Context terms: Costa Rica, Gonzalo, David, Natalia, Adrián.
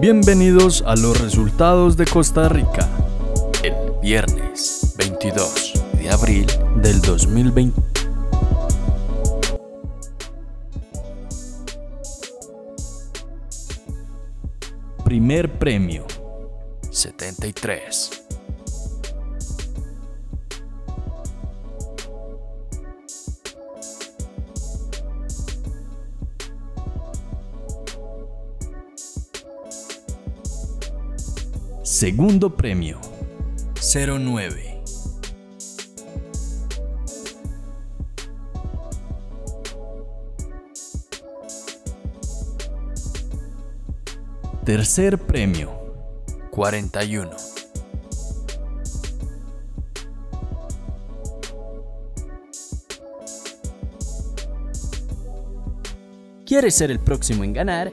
Bienvenidos a los resultados de Costa Rica. El viernes 22 de abril del 2020. Primer premio, 73. Segundo premio, 09. Tercer premio, 41. ¿Quieres ser el próximo en ganar?